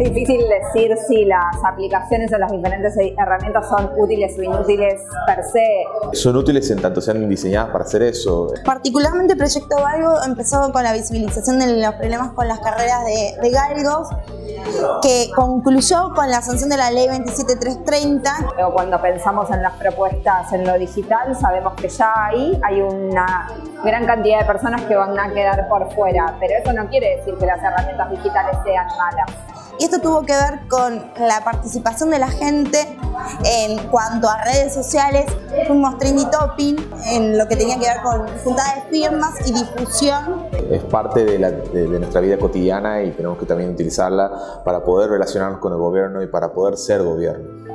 Es difícil decir si las aplicaciones o las diferentes herramientas son útiles o inútiles per se. Son útiles en tanto sean diseñadas para hacer eso. Particularmente Proyecto Galgo empezó con la visibilización de los problemas con las carreras de galgos, que concluyó con la sanción de la ley 27.330. Cuando pensamos en las propuestas en lo digital, sabemos que ya ahí hay una gran cantidad de personas que van a quedar por fuera, pero eso no quiere decir que las herramientas digitales sean malas. Y esto tuvo que ver con la participación de la gente en cuanto a redes sociales. Fuimos trendy topping en lo que tenía que ver con juntada de firmas y difusión. Es parte de nuestra vida cotidiana y tenemos que también utilizarla para poder relacionarnos con el gobierno y para poder ser gobierno.